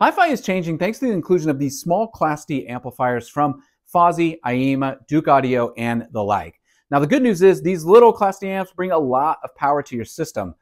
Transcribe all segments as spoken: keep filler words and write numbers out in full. Hi-Fi is changing thanks to the inclusion of these small Class D amplifiers from Fosi, Aiyima, Douk Audio, and the like. Now the good news is these little Class D amps bring a lot of power to your system.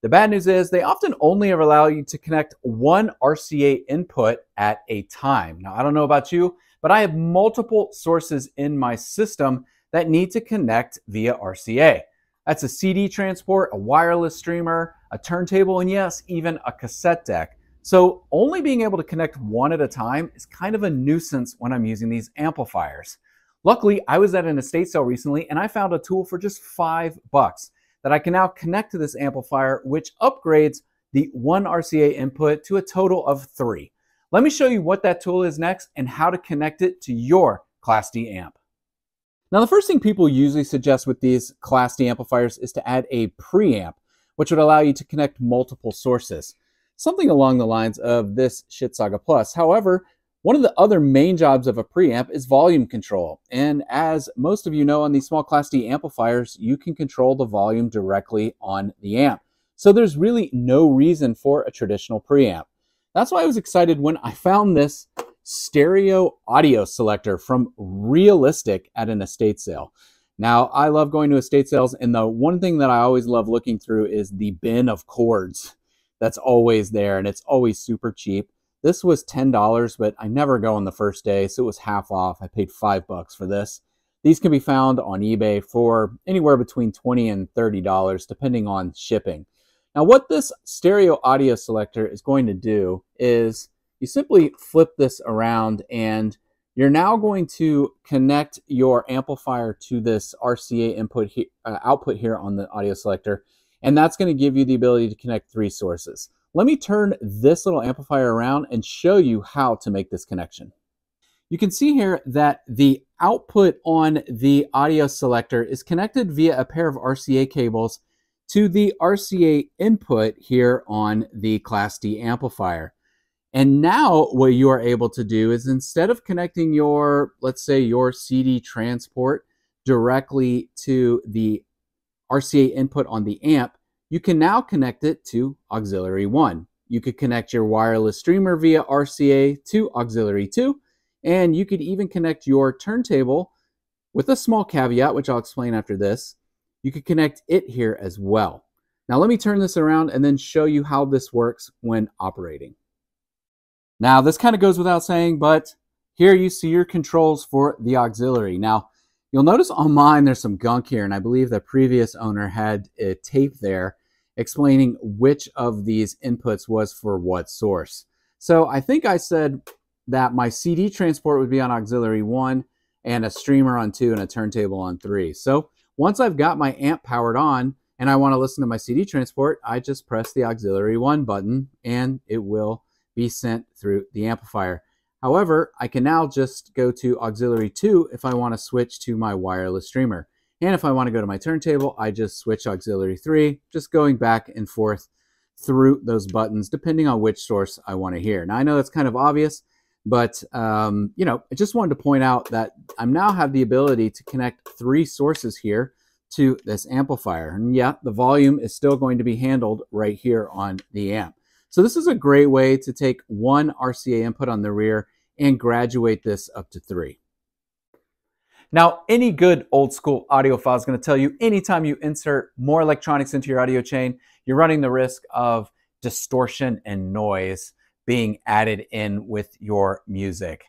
The bad news is they often only allow you to connect one R C A input at a time. Now I don't know about you, but I have multiple sources in my system that need to connect via R C A. That's a C D transport, a wireless streamer, a turntable, and yes, even a cassette deck. So only being able to connect one at a time is kind of a nuisance when I'm using these amplifiers. Luckily, I was at an estate sale recently and I found a tool for just five bucks that I can now connect to this amplifier, which upgrades the one R C A input to a total of three. Let me show you what that tool is next and how to connect it to your Class D amp. Now, the first thing people usually suggest with these Class D amplifiers is to add a preamp, which would allow you to connect multiple sources. Something along the lines of this Shitsaga Plus. However, one of the other main jobs of a preamp is volume control. And as most of you know, on these small Class D amplifiers, you can control the volume directly on the amp. So there's really no reason for a traditional preamp. That's why I was excited when I found this stereo audio selector from Realistic at an estate sale. Now, I love going to estate sales, and the one thing that I always love looking through is the bin of cords that's always there, and it's always super cheap. This was ten dollars, but I never go on the first day, so it was half off. I paid five bucks for this. These can be found on eBay for anywhere between twenty and thirty dollars, depending on shipping. Now, what this stereo audio selector is going to do is you simply flip this around, and you're now going to connect your amplifier to this R C A input he uh, output here on the audio selector, and that's going to give you the ability to connect three sources. Let me turn this little amplifier around and show you how to make this connection. You can see here that the output on the audio selector is connected via a pair of R C A cables to the R C A input here on the Class D amplifier. And now what you are able to do is, instead of connecting your, let's say your C D transport directly to the R C A input on the amp, you can now connect it to auxiliary one. You could connect your wireless streamer via R C A to auxiliary two, and you could even connect your turntable, with a small caveat, which I'll explain after this. You could connect it here as well. Now let me turn this around and then show you how this works when operating. Now this kind of goes without saying, but here you see your controls for the auxiliary. Now you'll notice on mine there's some gunk here, and I believe the previous owner had a tape there explaining which of these inputs was for what source. So I think I said that my C D transport would be on auxiliary one, and a streamer on two, and a turntable on three. So once I've got my amp powered on and I want to listen to my C D transport, I just press the auxiliary one button and it will be sent through the amplifier. However, I can now just go to auxiliary two if I want to switch to my wireless streamer. And if I want to go to my turntable, I just switch auxiliary three, just going back and forth through those buttons, depending on which source I want to hear. Now I know that's kind of obvious, but um, you know, I just wanted to point out that I now have the ability to connect three sources here to this amplifier. And yeah, the volume is still going to be handled right here on the amp. So this is a great way to take one R C A input on the rear and graduate this up to three. Now, any good old school audiophile is going to tell you anytime you insert more electronics into your audio chain, you're running the risk of distortion and noise being added in with your music.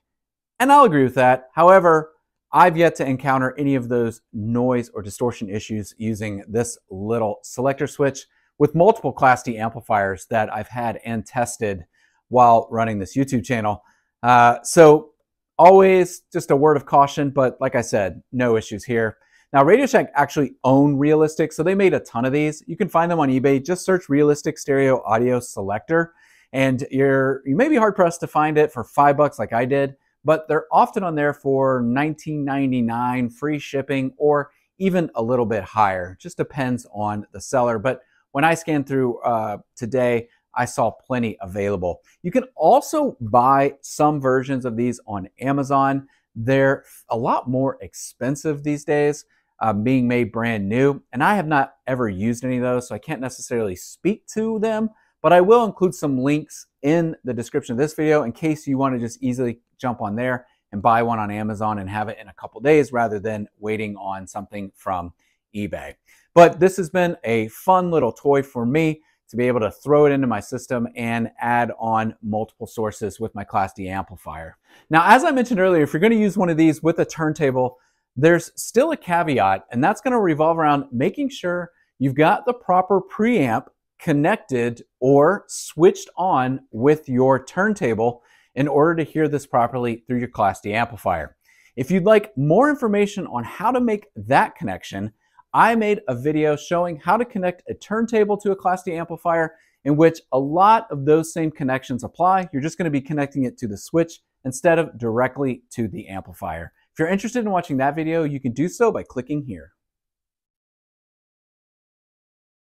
And I'll agree with that. However, I've yet to encounter any of those noise or distortion issues using this little selector switch with multiple Class D amplifiers that I've had and tested while running this YouTube channel. Uh, so always just a word of caution, but like I said, no issues here. Now RadioShack actually own Realistic, so they made a ton of these. You can find them on eBay. Just search Realistic Stereo Audio Selector, and you're, you may be hard pressed to find it for five bucks like I did, but they're often on there for nineteen ninety-nine, free shipping, or even a little bit higher. Just depends on the seller. But when I scanned through uh, today, I saw plenty available. You can also buy some versions of these on Amazon. They're a lot more expensive these days, uh, being made brand new. And I have not ever used any of those, so I can't necessarily speak to them, but I will include some links in the description of this video in case you want to just easily jump on there and buy one on Amazon and have it in a couple days rather than waiting on something from eBay. But this has been a fun little toy for me to be able to throw it into my system and add on multiple sources with my Class D amplifier. Now, as I mentioned earlier, if you're going to use one of these with a turntable, there's still a caveat, and that's going to revolve around making sure you've got the proper preamp connected or switched on with your turntable in order to hear this properly through your Class D amplifier. If you'd like more information on how to make that connection, I made a video showing how to connect a turntable to a Class D amplifier in which a lot of those same connections apply. You're just going to be connecting it to the switch instead of directly to the amplifier. If you're interested in watching that video, you can do so by clicking here.